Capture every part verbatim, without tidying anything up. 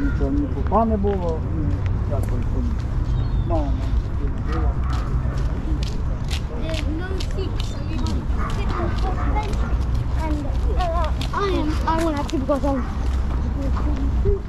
Нічого не було, дякую. Мало не було. I want to keep going. Thank you.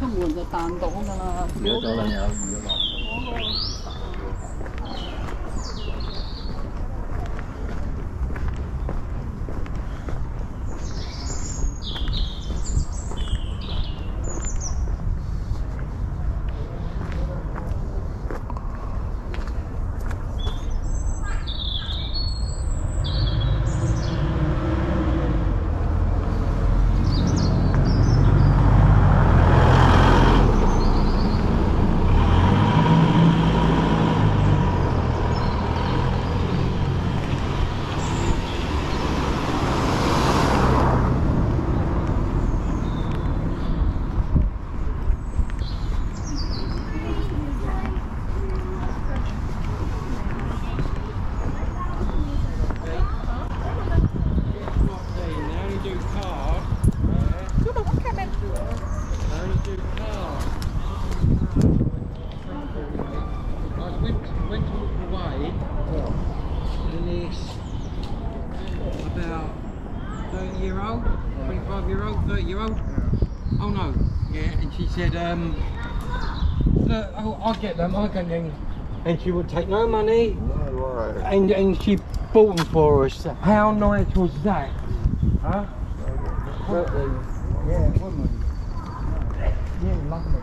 出門就彈到㗎啦，有咗啦，有魚啊嘛。 Um, look, I'll, I'll get them, I can then. And she would take no money. No way. And, and she bought them for us. How nice was that? Huh? So yeah, woman. Yeah, lovely.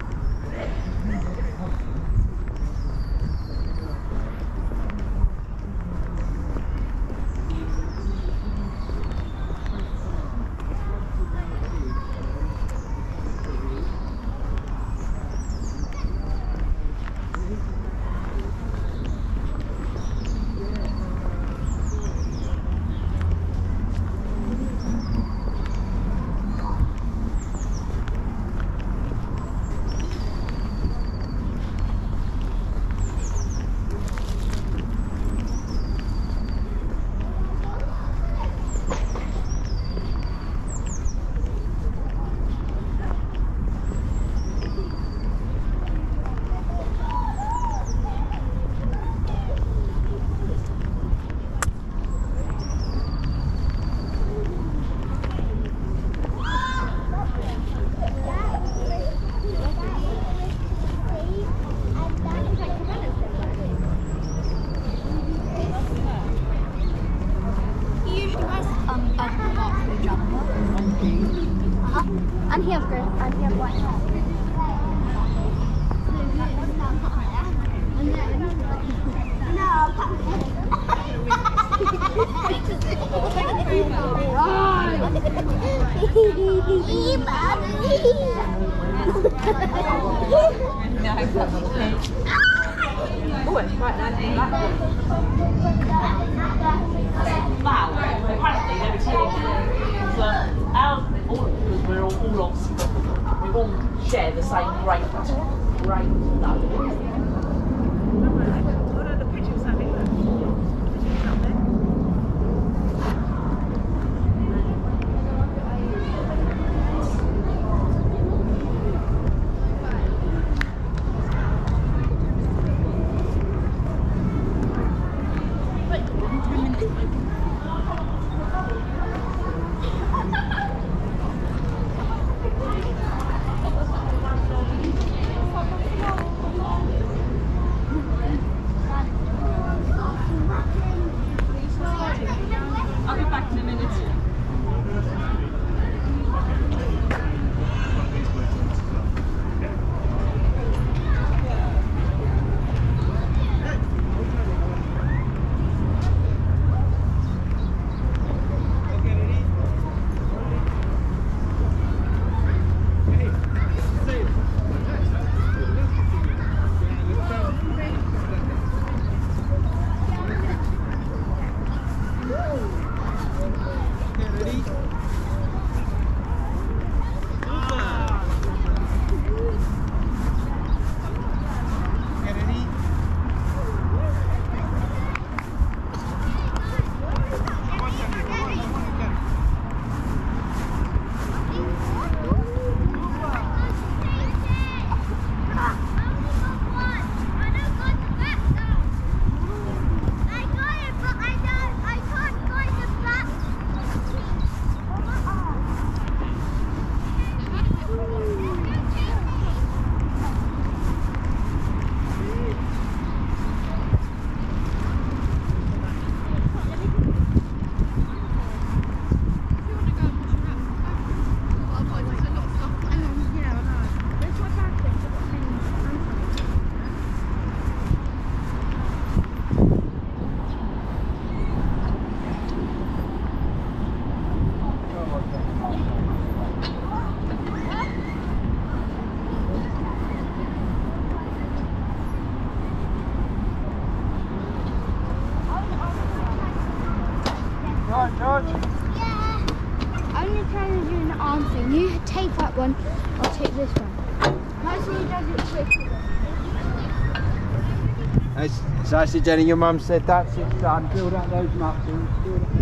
back in a minute. It's actually Jenny, your mum said that's it, son, build out those muscles, build out those muscles.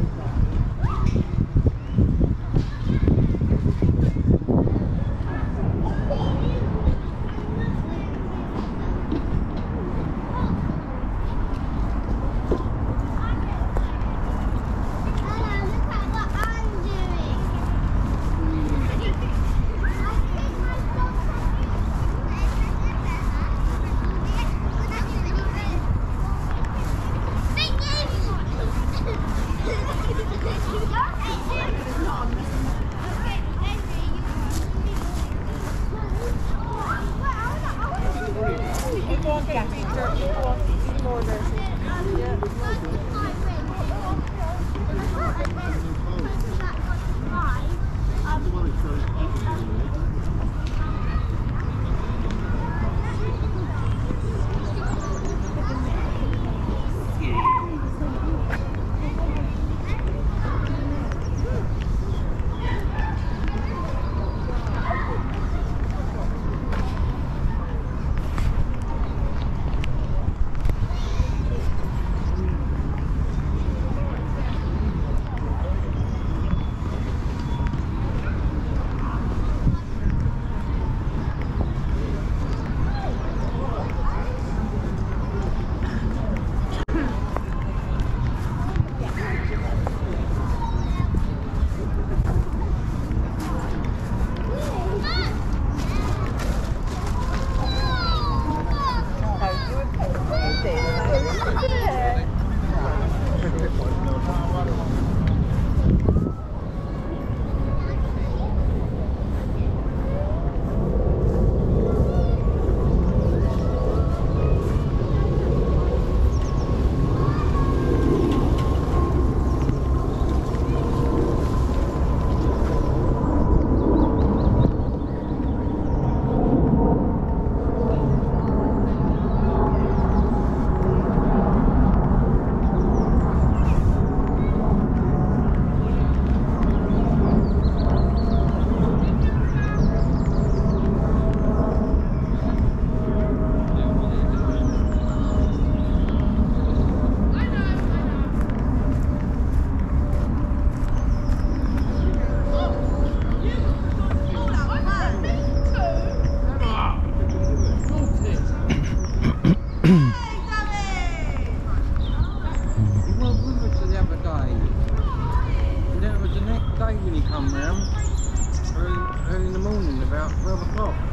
Early, early in the morning, about twelve o'clock.